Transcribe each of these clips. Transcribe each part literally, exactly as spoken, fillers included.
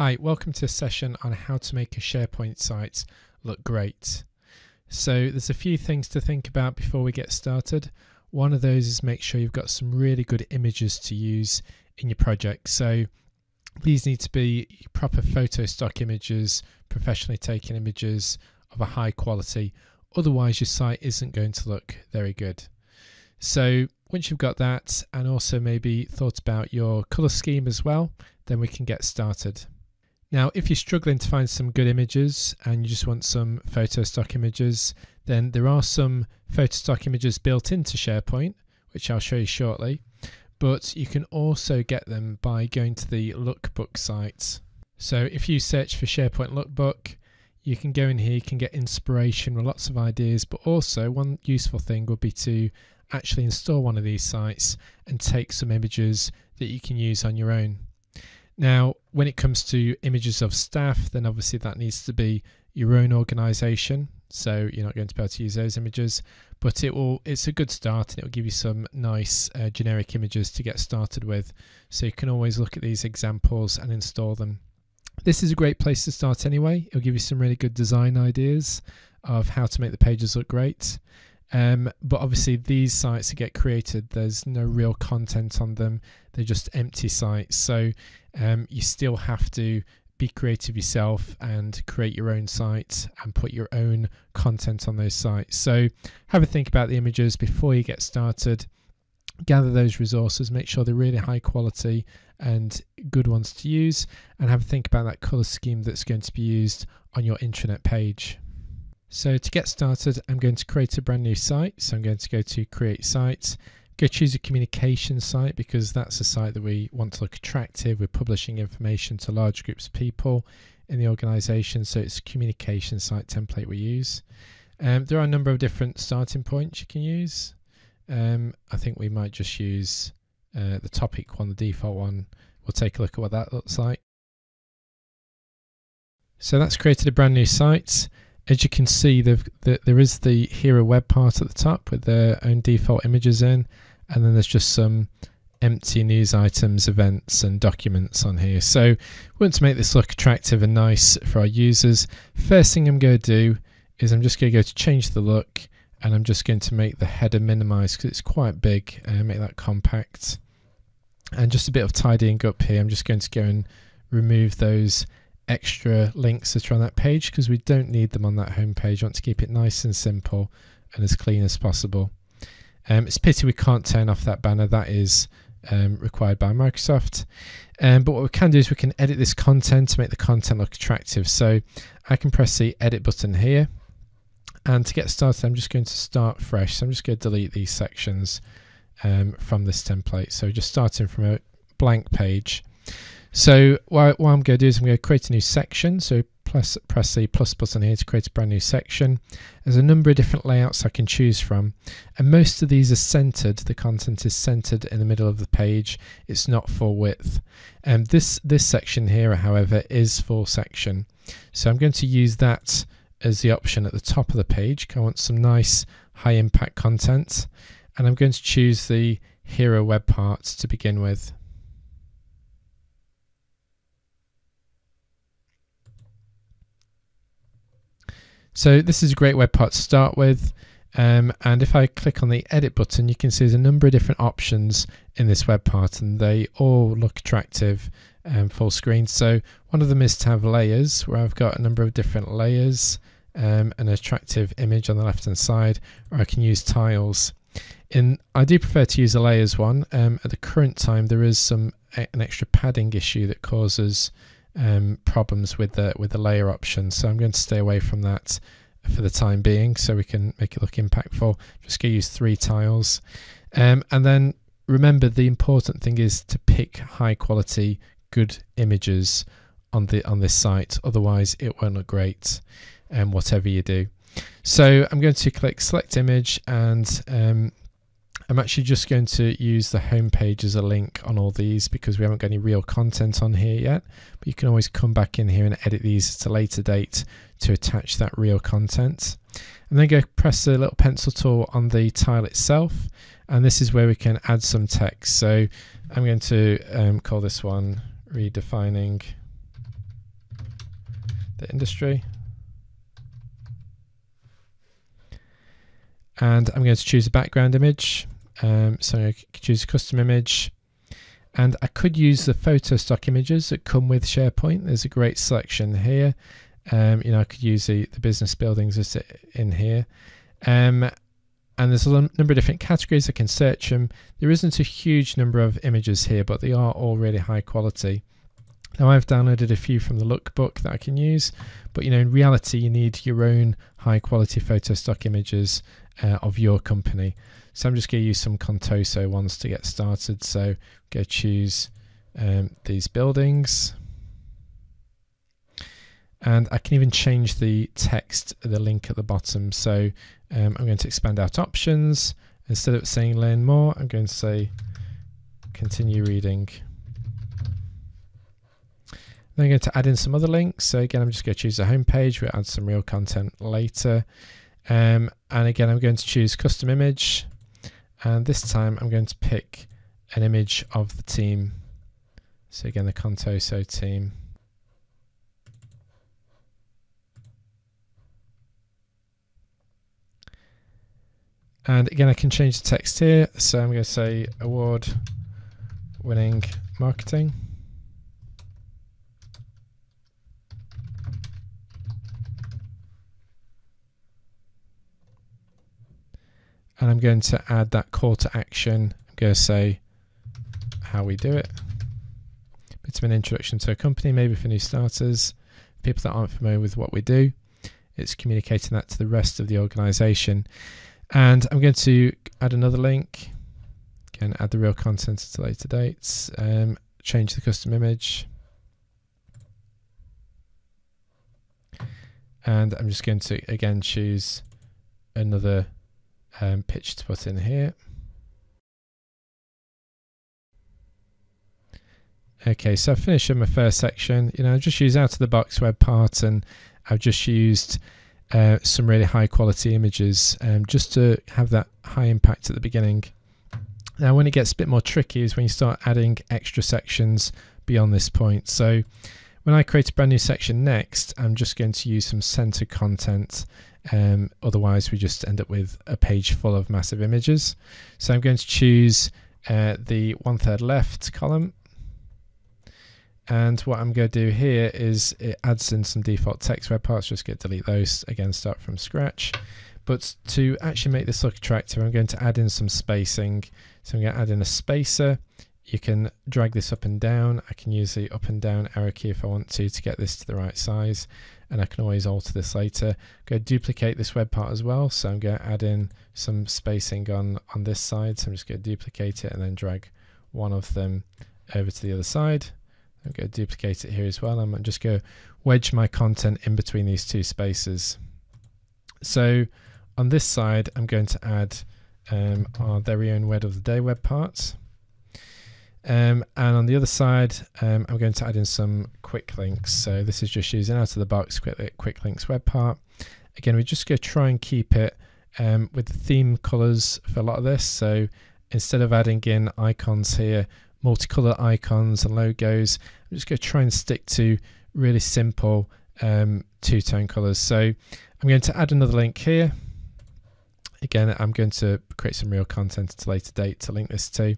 Hi, welcome to a session on how to make a SharePoint site look great. So there's a few things to think about before we get started. One of those is make sure you've got some really good images to use in your project. So these need to be proper photo stock images, professionally taken images of a high quality. Otherwise your site isn't going to look very good. So once you've got that and also maybe thought about your color scheme as well, then we can get started. Now, if you're struggling to find some good images and you just want some photo stock images, then there are some photo stock images built into SharePoint, which I'll show you shortly, but you can also get them by going to the Lookbook site. So if you search for SharePoint Lookbook, you can go in here, you can get inspiration with lots of ideas, but also one useful thing would be to actually install one of these sites and take some images that you can use on your own. Now, when it comes to images of staff, then obviously that needs to be your own organization, so you're not going to be able to use those images, but it will, it's a good start and it will give you some nice uh, generic images to get started with. So you can always look at these examples and install them. This is a great place to start anyway. It'll give you some really good design ideas of how to make the pages look great. Um, but obviously these sites that get created, there's no real content on them, they're just empty sites, so um, you still have to be creative yourself and create your own site and put your own content on those sites. So have a think about the images before you get started, gather those resources, make sure they're really high quality and good ones to use, and have a think about that color scheme that's going to be used on your intranet page. So to get started, I'm going to create a brand new site. So I'm going to go to create site, go choose a communication site because that's a site that we want to look attractive. We're publishing information to large groups of people in the organization. So it's a communication site template we use. Um, there are a number of different starting points you can use. Um, I think we might just use uh, the topic one, the default one. We'll take a look at what that looks like. So that's created a brand new site. As you can see, the, the, there is the hero web part at the top with their own default images in, and then there's just some empty news items, events and documents on here. So we want to make this look attractive and nice for our users. First thing I'm going to do is I'm just going to go to change the look, and I'm just going to make the header minimize because it's quite big, and make that compact. And just a bit of tidying up here, I'm just going to go and remove those extra links that are on that page because we don't need them on that home page. I want to keep it nice and simple and as clean as possible. Um, it's a pity we can't turn off that banner. That is um, required by Microsoft. Um, but what we can do is we can edit this content to make the content look attractive. So I can press the edit button here. And to get started, I'm just going to start fresh. So I'm just going to delete these sections um, from this template. So just starting from a blank page. So what, what I'm going to do is I'm going to create a new section. So press, press the plus button here to create a brand new section. There's a number of different layouts I can choose from, and most of these are centered. The content is centered in the middle of the page. It's not full width. And um, this this section here, however, is full section. So I'm going to use that as the option at the top of the page. I want some nice high impact content, and I'm going to choose the hero web parts to begin with. So this is a great web part to start with, um, and if I click on the edit button, you can see there's a number of different options in this web part, and they all look attractive and full screen. So one of them is to have layers, where I've got a number of different layers, um, an attractive image on the left hand side, or I can use tiles. In, I do prefer to use a layers one. Um, at the current time, there is some an extra padding issue that causes Um, problems with the with the layer option, so I'm going to stay away from that for the time being, so we can make it look impactful. Just going to use three tiles, um, and then remember the important thing is to pick high quality, good images on the on this site. Otherwise, it won't look great, and um, whatever you do. So I'm going to click select image, and um, I'm actually just going to use the home page as a link on all these because we haven't got any real content on here yet, but you can always come back in here and edit these at a later date to attach that real content. And then go press the little pencil tool on the tile itself, and this is where we can add some text. So I'm going to um, call this one redefining the industry. And I'm going to choose a background image. Um, so I could choose a custom image. And I could use the photo stock images that come with SharePoint. There's a great selection here. Um, you know, I could use the, the business buildings in here. Um, and there's a number of different categories. I can search them. There isn't a huge number of images here, but they are all really high quality. Now I've downloaded a few from the Lookbook that I can use, but you know, in reality, you need your own high quality photo stock images uh, of your company. So I'm just going to use some Contoso ones to get started. So go choose um, these buildings. And I can even change the text, the link at the bottom. So um, I'm going to expand out options. Instead of saying learn more, I'm going to say continue reading. Then I'm going to add in some other links. So again, I'm just going to choose a home page. We'll add some real content later. Um, and again, I'm going to choose custom image. And this time I'm going to pick an image of the team. So again, the Contoso team. And again, I can change the text here. So I'm going to say award winning marketing. And I'm going to add that call to action. I'm going to say how we do it. Bit of an introduction to a company, maybe for new starters, people that aren't familiar with what we do. It's communicating that to the rest of the organization. And I'm going to add another link. Again, add the real content to later dates. Um, change the custom image. And I'm just going to, again, choose another Um, pitch to put in here. Okay, so I've finished my first section. You know, I just used out of the box web parts, and I've just used uh, some really high quality images um, just to have that high impact at the beginning. Now, when it gets a bit more tricky is when you start adding extra sections beyond this point. So when I create a brand new section next, I'm just going to use some center content. Um, otherwise, we just end up with a page full of massive images. So I'm going to choose uh, the one third left column. And what I'm going to do here is it adds in some default text web parts. Just get delete those. Again, start from scratch. But to actually make this look attractive, I'm going to add in some spacing. So I'm going to add in a spacer. You can drag this up and down. I can use the up and down arrow key if I want to to get this to the right size, and I can always alter this later. I'm going to duplicate this web part as well, so I'm going to add in some spacing on, on this side. So I'm just going to duplicate it and then drag one of them over to the other side. I'm going to duplicate it here as well. I'm just going to wedge my content in between these two spaces. So on this side, I'm going to add um, our very own word of the day web parts. Um, and on the other side, um, I'm going to add in some quick links. So this is just using out of the box quick, quick links web part. Again, we're just going to try and keep it um, with the theme colors for a lot of this. So instead of adding in icons here, multicolor icons and logos, I'm just going to try and stick to really simple um, two-tone colors. So I'm going to add another link here. Again, I'm going to create some real content at a later date to link this to.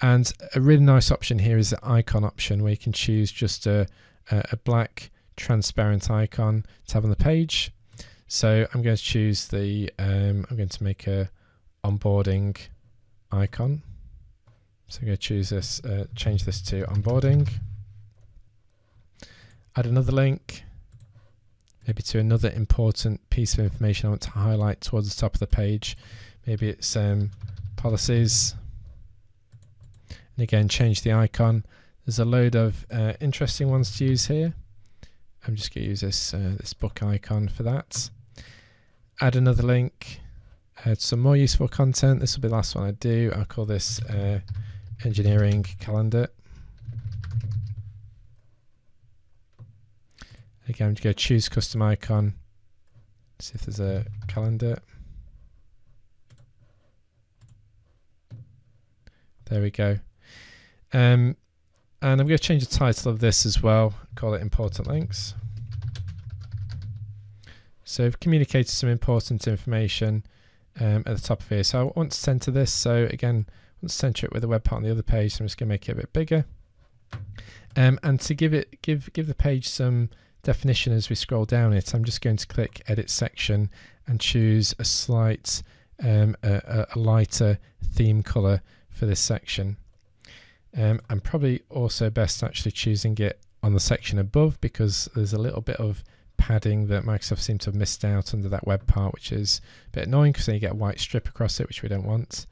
And a really nice option here is the icon option, where you can choose just a, a black transparent icon to have on the page. So I'm going to choose the, um, I'm going to make a onboarding icon. So I'm going to choose this, uh, change this to onboarding. Add another link, maybe to another important piece of information I want to highlight towards the top of the page. Maybe it's um, policies. And again, change the icon. There's a load of uh, interesting ones to use here. I'm just going to use this uh, this book icon for that. Add another link. Add some more useful content. This will be the last one I do. I'll call this uh, engineering calendar. Again, I'm just going to choose custom icon. See if there's a calendar. There we go. Um, and I'm going to change the title of this as well, call it Important Links. So we've communicated some important information um, at the top of here. So I want to center this. So again, I want to center it with the web part on the other page. So I'm just going to make it a bit bigger. Um, and to give it, give give the page some definition as we scroll down it, I'm just going to click Edit Section and choose a slight, um, a, a lighter theme color for this section. Um, I'm probably also best actually choosing it on the section above, because there's a little bit of padding that Microsoft seemed to have missed out under that web part, which is a bit annoying because then you get a white strip across it, which we don't want.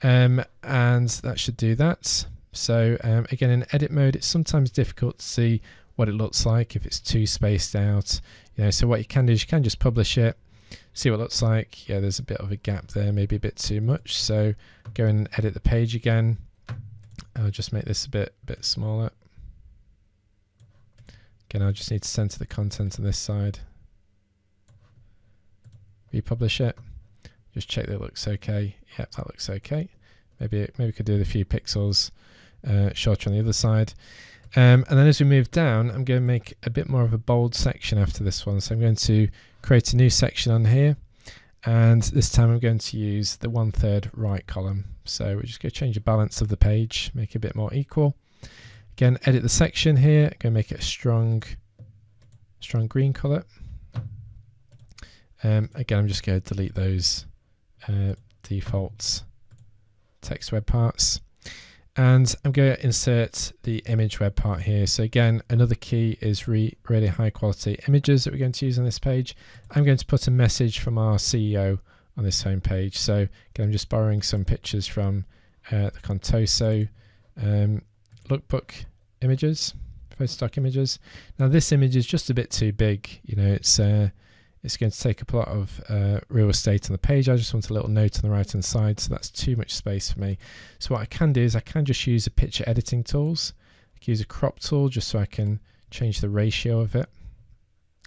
Um, and that should do that. So um, again, in edit mode, it's sometimes difficult to see what it looks like if it's too spaced out. You know, so what you can do is you can just publish it, see what it looks like. Yeah, there's a bit of a gap there, maybe a bit too much. So go and edit the page again. I'll just make this a bit bit smaller. Again, I just need to center the content on this side. Republish it. Just check that it looks okay. Yep, that looks okay. Maybe maybe we could do the few pixels uh, shorter on the other side. Um, and then as we move down, I'm going to make a bit more of a bold section after this one. So I'm going to create a new section on here. And this time I'm going to use the one third right column. So we're just going to change the balance of the page, make it a bit more equal. Again, edit the section here. I'm going to make it a strong, strong green color. Um, again, I'm just going to delete those uh, default text web parts. And I'm going to insert the image web part here. So again, another key is re really high quality images that we're going to use on this page. I'm going to put a message from our C E O on this home page. So again, I'm just borrowing some pictures from uh, the Contoso um, Lookbook images, photostock images. Now this image is just a bit too big. You know, it's uh, it's going to take up a lot of uh, real estate on the page. I just want a little note on the right hand side, so that's too much space for me. So what I can do is I can just use the picture editing tools. I can use a crop tool just so I can change the ratio of it.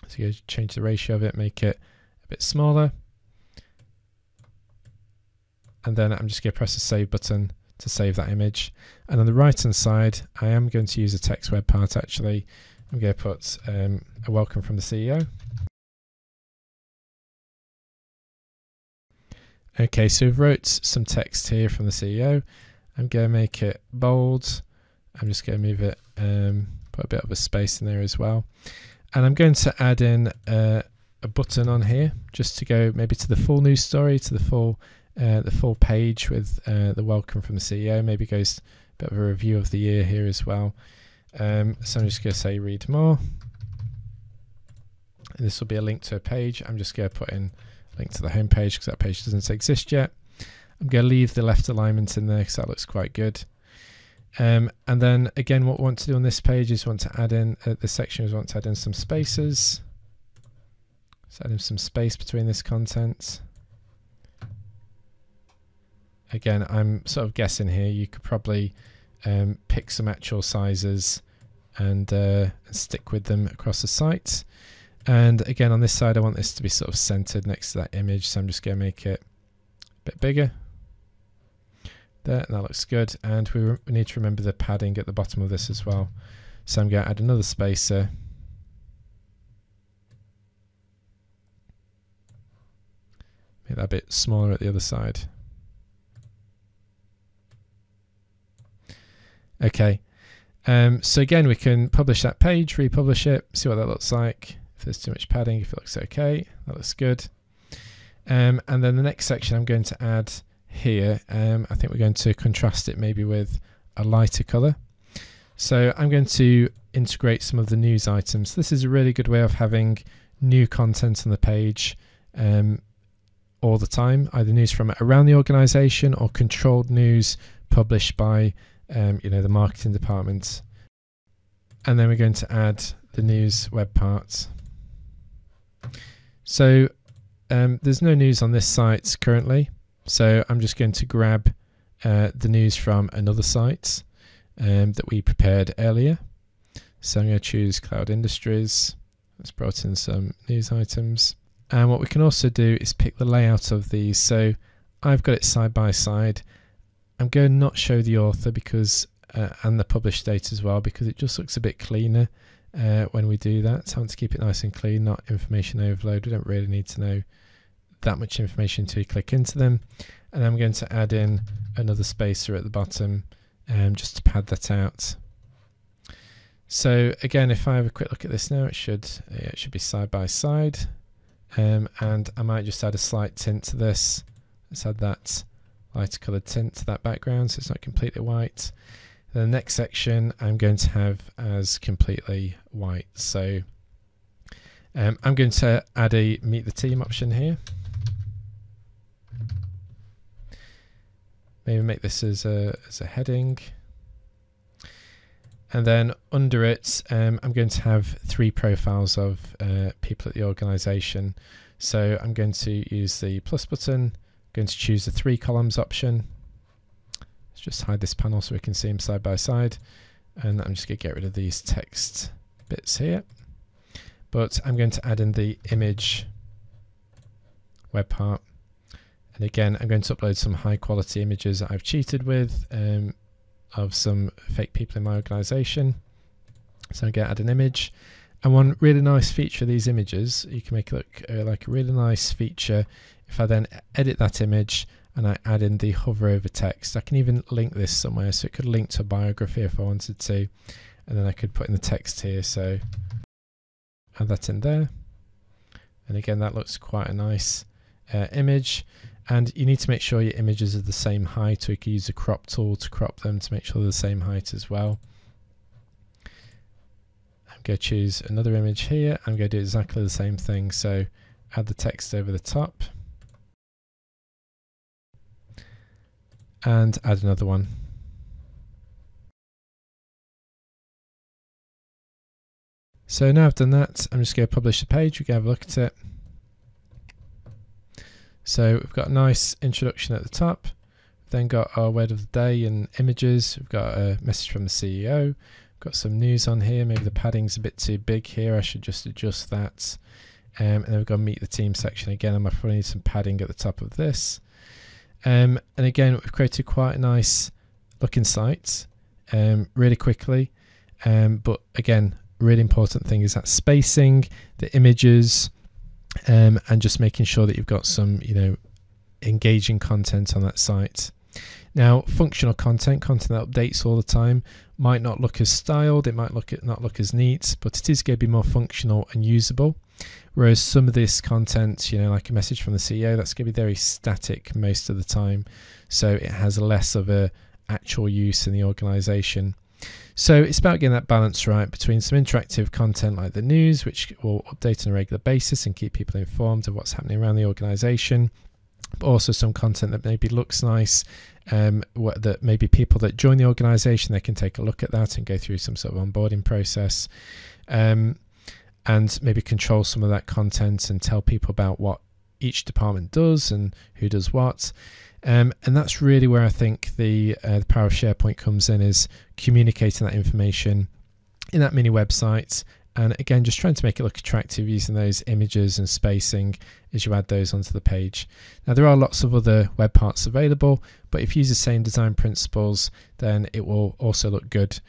So you change the ratio of it, make it a bit smaller. And then I'm just going to press the save button to save that image. And on the right hand side, I am going to use a text web part actually. I'm going to put um, a welcome from the C E O. Okay, so we've wrote some text here from the C E O. I'm going to make it bold. I'm just going to move it, um, put a bit of a space in there as well. And I'm going to add in uh, a button on here just to go maybe to the full news story, to the full uh, the full page with uh, the welcome from the C E O. Maybe goes a bit of a review of the year here as well. Um, so I'm just going to say read more. And this will be a link to a page. I'm just going to put in link to the home page because that page doesn't exist yet. I'm going to leave the left alignment in there because that looks quite good. Um, and then again, what we want to do on this page is want to add in uh, this section is want to add in some spaces. So add in some space between this content. Again, I'm sort of guessing here. You could probably um, pick some actual sizes and uh, stick with them across the site. And again, on this side, I want this to be sort of centered next to that image. So I'm just going to make it a bit bigger. There, and that looks good. And we, re we need to remember the padding at the bottom of this as well. So I'm going to add another spacer. Make that a bit smaller at the other side. Okay. Um, so again, we can publish that page, republish it, see what that looks like. If there's too much padding, if it looks okay, that looks good. Um, and then the next section I'm going to add here, um, I think we're going to contrast it maybe with a lighter color. So I'm going to integrate some of the news items. This is a really good way of having new content on the page um, all the time, either news from around the organization or controlled news published by um, you know, the marketing department. And then we're going to add the news web parts. So um, there's no news on this site currently, so I'm just going to grab uh, the news from another site um, that we prepared earlier. So I'm going to choose Cloud Industries. Let's brought in some news items. And what we can also do is pick the layout of these. So I've got it side by side. I'm going to not show the author because uh, and the published date as well, because it just looks a bit cleaner uh, when we do that. So I want to keep it nice and clean, not information overload. We don't really need to know that much information to click into them. And I'm going to add in another spacer at the bottom um, just to pad that out. So again, if I have a quick look at this now, it should, it should be side by side. Um, and I might just add a slight tint to this. Let's add that lighter coloured tint to that background so it's not completely white. The next section I'm going to have as completely white. So um, I'm going to add a meet the team option here. Maybe make this as a, as a heading. And then under it, um, I'm going to have three profiles of uh, people at the organization. So I'm going to use the plus button. I'm going to choose the three columns option. Let's just hide this panel so we can see them side by side. And I'm just going to get rid of these text bits here. But I'm going to add in the image web part. And again, I'm going to upload some high quality images that I've cheated with. Um, of some fake people in my organization. So I'm going to add an image. And one really nice feature of these images, you can make it look uh, like a really nice feature. If I then edit that image and I add in the hover over text, I can even link this somewhere. So it could link to a biography if I wanted to. And then I could put in the text here. So add that in there. And again, that looks quite a nice uh, image. And you need to make sure your images are the same height, or you can use a crop tool to crop them to make sure they're the same height as well. I'm going to choose another image here. I'm going to do exactly the same thing. So add the text over the top. And add another one. So now I've done that, I'm just going to publish the page. We can have a look at it. So we've got a nice introduction at the top, we've then got our word of the day and images, we've got a message from the C E O, we've got some news on here, maybe the padding's a bit too big here, I should just adjust that. Um, and then we've got meet the team section again, I might probably need some padding at the top of this. Um, and again, we've created quite a nice looking site um, really quickly, um, but again, really important thing is that spacing, the images, Um, and just making sure that you've got some, you know, engaging content on that site. Now, functional content, content that updates all the time, might not look as styled, it might look at, not look as neat, but it is going to be more functional and usable. Whereas some of this content, you know, like a message from the C E O, that's going to be very static most of the time. So it has less of a actual use in the organization. So it's about getting that balance right between some interactive content like the news, which will update on a regular basis and keep people informed of what's happening around the organisation, but also some content that maybe looks nice, um, what, that maybe people that join the organisation, they can take a look at that and go through some sort of onboarding process, um, and maybe control some of that content and tell people about what each department does and who does what. Um, and that's really where I think the, uh, the power of SharePoint comes in, is communicating that information in that mini website. And again, just trying to make it look attractive using those images and spacing as you add those onto the page. Now, there are lots of other web parts available, but if you use the same design principles, then it will also look good